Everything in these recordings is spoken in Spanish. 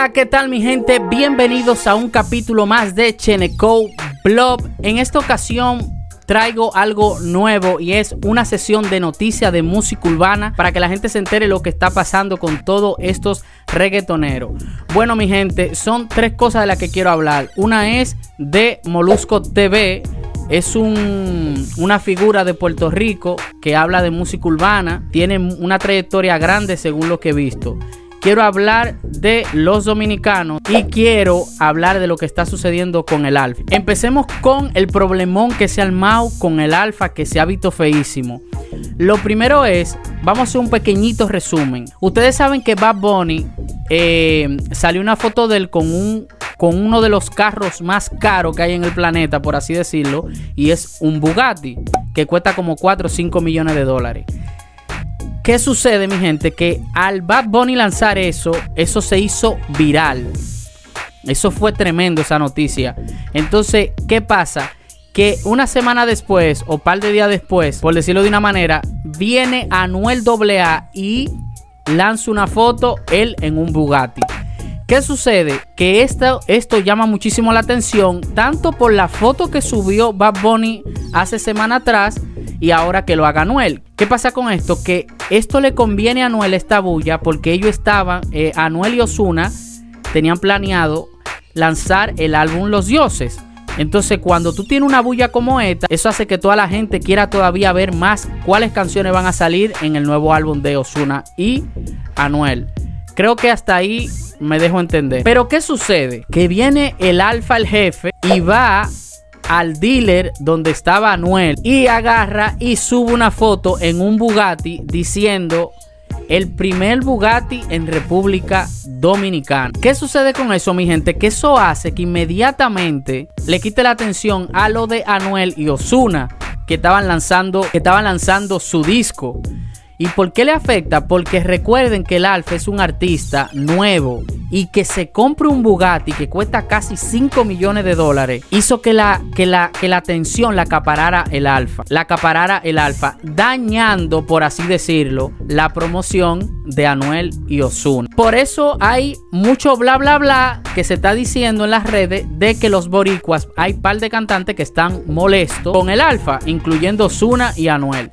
Hola, ¿qué tal mi gente? Bienvenidos a un capítulo más de Chenecou Blog. En esta ocasión traigo algo nuevo y es una sesión de noticias de música urbana para que la gente se entere lo que está pasando con todos estos reggaetoneros. Bueno mi gente, son tres cosas de las que quiero hablar. Una es de Molusco TV. Es una figura de Puerto Rico que habla de música urbana. Tiene una trayectoria grande según lo que he visto. Quiero hablar de los dominicanos y quiero hablar de lo que está sucediendo con El Alfa. Empecemos con el problemón que se ha armado con El Alfa, que se ha visto feísimo. Lo primero es, vamos a hacer un pequeñito resumen. Ustedes saben que Bad Bunny salió una foto de él con uno de los carros más caros que hay en el planeta, por así decirlo, y es un Bugatti, que cuesta como 4 o 5 millones de dólares. ¿Qué sucede mi gente? Que al Bad Bunny lanzar eso se hizo viral. Eso fue tremendo, esa noticia. Entonces, ¿qué pasa? Que una semana después o par de días después, por decirlo de una manera, viene Anuel AA y lanza una foto él en un Bugatti. ¿Qué sucede? Que esto llama muchísimo la atención, tanto por la foto que subió Bad Bunny hace semana atrás y ahora que lo haga Anuel. ¿Qué pasa con esto? Que esto le conviene a Anuel, esta bulla, porque ellos estaban, Anuel y Ozuna tenían planeado lanzar el álbum Los Dioses. Entonces cuando tú tienes una bulla como esta, eso hace que toda la gente quiera todavía ver más cuáles canciones van a salir en el nuevo álbum de Ozuna y Anuel. Creo que hasta ahí me dejo entender. Pero ¿qué sucede? Que viene El Alfa El Jefe y va al dealer donde estaba Anuel y agarra y sube una foto en un Bugatti diciendo el primer Bugatti en República Dominicana. ¿Qué sucede con eso mi gente? Que eso hace que inmediatamente le quite la atención a lo de Anuel y Ozuna, que estaban lanzando su disco. ¿Y por qué le afecta? Porque recuerden que El Alfa es un artista nuevo y que se compre un Bugatti que cuesta casi 5 millones de dólares hizo que la atención la acaparara el Alfa, dañando, por así decirlo, la promoción de Anuel y Ozuna. Por eso hay mucho bla bla bla que se está diciendo en las redes de que los boricuas, hay par de cantantes que están molestos con El Alfa, incluyendo Ozuna y Anuel.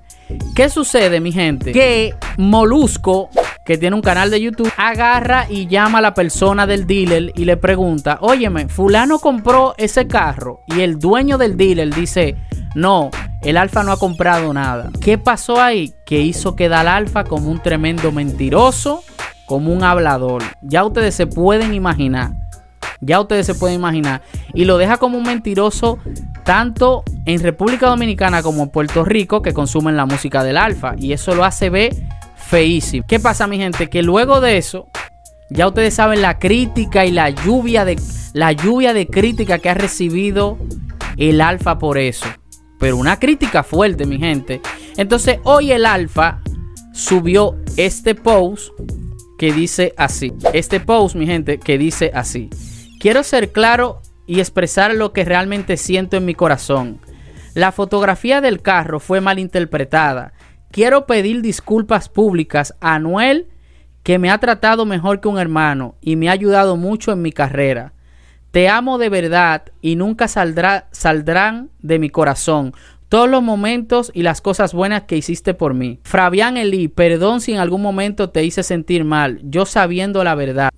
¿Qué sucede mi gente? Que Molusco, que tiene un canal de YouTube, agarra y llama a la persona del dealer y le pregunta, óyeme, fulano compró ese carro, y el dueño del dealer dice, no, El Alfa no ha comprado nada. ¿Qué pasó ahí? Que hizo quedar al Alfa como un tremendo mentiroso, como un hablador. Ya ustedes se pueden imaginar. Y lo deja como un mentiroso tanto en República Dominicana como en Puerto Rico, que consumen la música del Alfa. Y eso lo hace ver feísimo. ¿Qué pasa mi gente? Que luego de eso, ya ustedes saben la crítica y la lluvia de crítica que ha recibido el Alfa por eso. Pero una crítica fuerte mi gente. Entonces hoy el Alfa subió este post que dice así. Quiero ser claro y expresar lo que realmente siento en mi corazón. La fotografía del carro fue malinterpretada. Quiero pedir disculpas públicas a Anuel, que me ha tratado mejor que un hermano y me ha ayudado mucho en mi carrera. Te amo de verdad y nunca saldrán de mi corazón todos los momentos y las cosas buenas que hiciste por mí. Fabián Eli, perdón si en algún momento te hice sentir mal. Yo sabiendo la verdad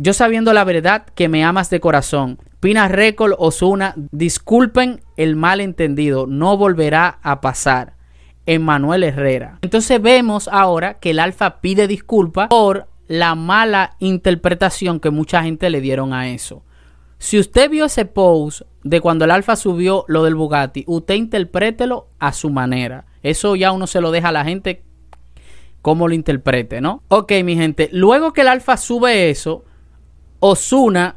que me amas de corazón. Pina Récord, Ozuna, disculpen el malentendido. No volverá a pasar. Emmanuel Herrera. Entonces vemos ahora que el Alfa pide disculpas por la mala interpretación que mucha gente le dieron a eso. Si usted vio ese post de cuando el Alfa subió lo del Bugatti, usted interprételo a su manera. Eso ya uno se lo deja a la gente como lo interprete, ¿no? Ok, mi gente. Luego que el Alfa sube eso, Ozuna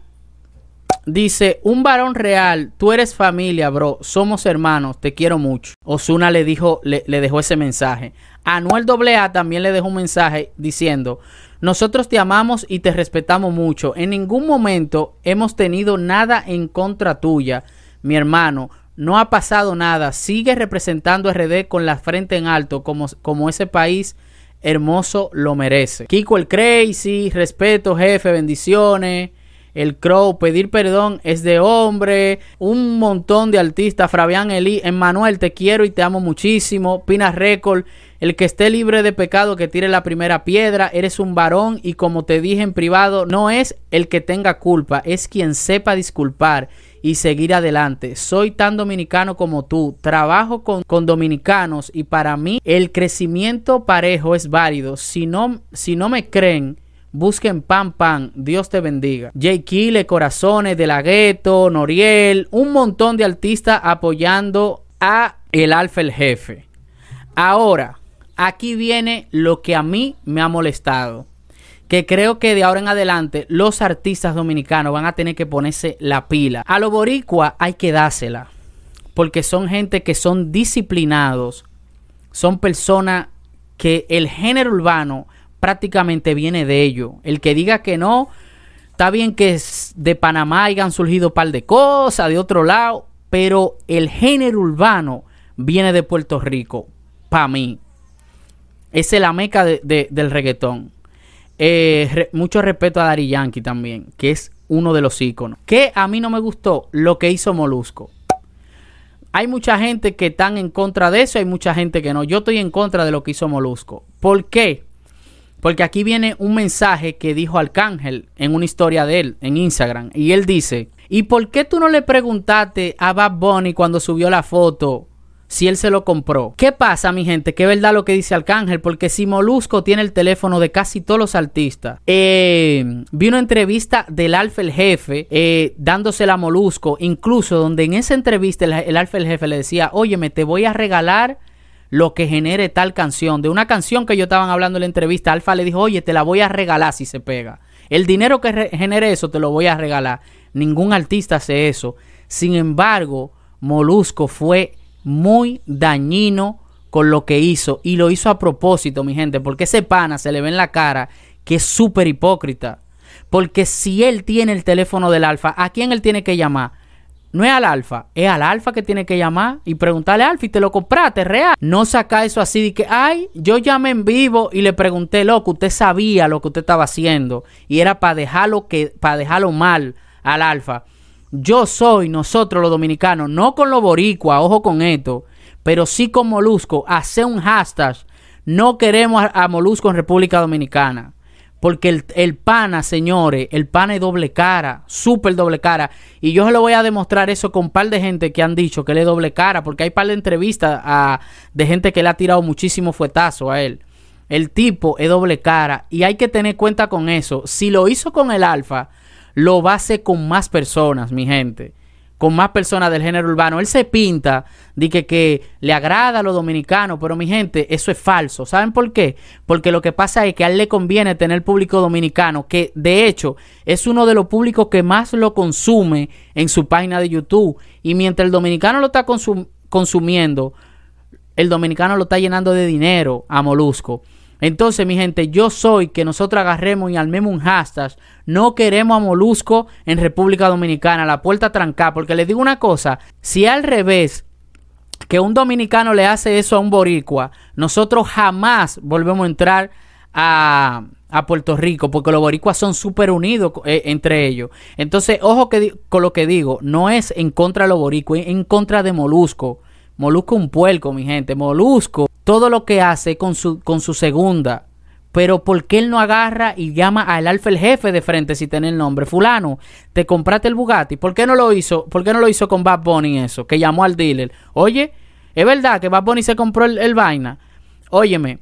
dice, un varón real, tú eres familia, bro. Somos hermanos, te quiero mucho. Ozuna le dijo, le dejó ese mensaje. Anuel AA también le dejó un mensaje diciendo, nosotros te amamos y te respetamos mucho. En ningún momento hemos tenido nada en contra tuya, mi hermano. No ha pasado nada. Sigue representando RD con la frente en alto, como ese país hermoso lo merece. Kiko el Crazy, respeto, jefe, bendiciones. El Crow, Pedir Perdón es de hombre, un montón de artistas, Fabián Eli, Emmanuel, te quiero y te amo muchísimo, Pina Récord, el que esté libre de pecado que tire la primera piedra, eres un varón y como te dije en privado, no es el que tenga culpa, es quien sepa disculpar y seguir adelante. Soy tan dominicano como tú, trabajo con dominicanos y para mí el crecimiento parejo es válido, si no me creen, busquen Pan Pan, Dios te bendiga. Jay Kelly, Corazones, De La Gueto, Noriel, un montón de artistas apoyando a El Alfa El Jefe. Ahora, aquí viene lo que a mí me ha molestado, que creo que de ahora en adelante los artistas dominicanos van a tener que ponerse la pila. A los boricuas hay que dársela, porque son gente que son disciplinados, son personas que el género urbano prácticamente viene de ello. El que diga que no, está bien que es de Panamá hayan surgido un par de cosas, de otro lado, pero el género urbano viene de Puerto Rico, para mí. Es la meca del reggaetón. Mucho respeto a Daddy Yankee también, que es uno de los íconos. Que a mí no me gustó lo que hizo Molusco. Hay mucha gente que están en contra de eso, hay mucha gente que no. Yo estoy en contra de lo que hizo Molusco. ¿Por qué? Porque aquí viene un mensaje que dijo Arcángel en una historia de él, en Instagram. Y él dice, ¿y por qué tú no le preguntaste a Bad Bunny cuando subió la foto si él se lo compró? ¿Qué pasa, mi gente? ¿Qué es verdad lo que dice Arcángel? Porque si Molusco tiene el teléfono de casi todos los artistas. Vi una entrevista del Alfa El Jefe dándosela a Molusco. Incluso donde en esa entrevista el Alfa El Jefe le decía, óyeme, te voy a regalar lo que genere tal canción. De una canción que yo estaban hablando en la entrevista, Alfa le dijo, oye, te la voy a regalar si se pega. El dinero que genere eso te lo voy a regalar. Ningún artista hace eso. Sin embargo, Molusco fue muy dañino con lo que hizo. Y lo hizo a propósito, mi gente. Porque ese pana se le ve en la cara que es súper hipócrita. Porque si él tiene el teléfono del Alfa, ¿a quién él tiene que llamar? No es al Alfa, es al Alfa que tiene que llamar y preguntarle al Alfa y te lo compraste, real. No saca eso así de que, ay, yo llamé en vivo y le pregunté, loco, usted sabía lo que usted estaba haciendo y era para dejarlo mal al Alfa. Yo soy, nosotros los dominicanos, no con los boricuas, ojo con esto, pero sí con Molusco, hacer un hashtag, no queremos a Molusco en República Dominicana. Porque el pana, señores, el pana es doble cara, súper doble cara. Y yo se lo voy a demostrar eso con un par de gente que han dicho que él es doble cara. Porque hay un par de entrevistas de gente que le ha tirado muchísimo fuetazo a él. El tipo es doble cara y hay que tener cuenta con eso. Si lo hizo con el Alfa, lo va a hacer con más personas, mi gente. Con más personas del género urbano. Él se pinta de que le agrada a los dominicanos. Pero mi gente, eso es falso. ¿Saben por qué? Porque lo que pasa es que a él le conviene tener público dominicano. Que de hecho es uno de los públicos que más lo consume en su página de YouTube. Y mientras el dominicano lo está consumiendo, el dominicano lo está llenando de dinero a Molusco. Entonces, mi gente, yo soy que nosotros agarremos y armemos un hashtag. No queremos a Molusco en República Dominicana, la puerta trancada. Porque les digo una cosa, si al revés que un dominicano le hace eso a un boricua, nosotros jamás volvemos a entrar a Puerto Rico, porque los boricuas son súper unidos entre ellos. Entonces, ojo con lo que digo, no es en contra de los boricuas, es en contra de Molusco. Molusco es un puerco, mi gente. Molusco todo lo que hace con su segunda. Pero ¿por qué él no agarra y llama al Alfa El Jefe de frente si tiene el nombre? Fulano, te compraste el Bugatti. ¿Por qué no lo hizo? ¿Por qué no lo hizo con Bad Bunny eso? Que llamó al dealer. Oye, es verdad que Bad Bunny se compró el vaina. Óyeme.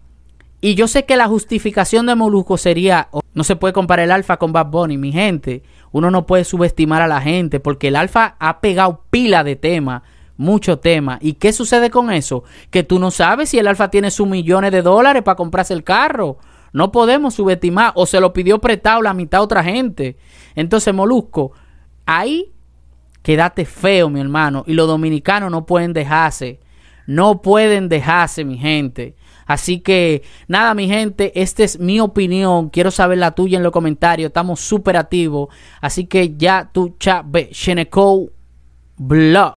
Y yo sé que la justificación de Molusco sería, no se puede comparar el Alfa con Bad Bunny, mi gente. Uno no puede subestimar a la gente porque el Alfa ha pegado pila de temas. Mucho tema. ¿Y qué sucede con eso? Que tú no sabes si el Alfa tiene sus millones de dólares para comprarse el carro. No podemos subestimar. O se lo pidió prestado la mitad a otra gente. Entonces, Molusco, ahí quédate feo, mi hermano. Y los dominicanos no pueden dejarse. No pueden dejarse, mi gente. Así que, nada, mi gente, esta es mi opinión. Quiero saber la tuya en los comentarios. Estamos súper activos. Así que ya tú, Chenecou Blog.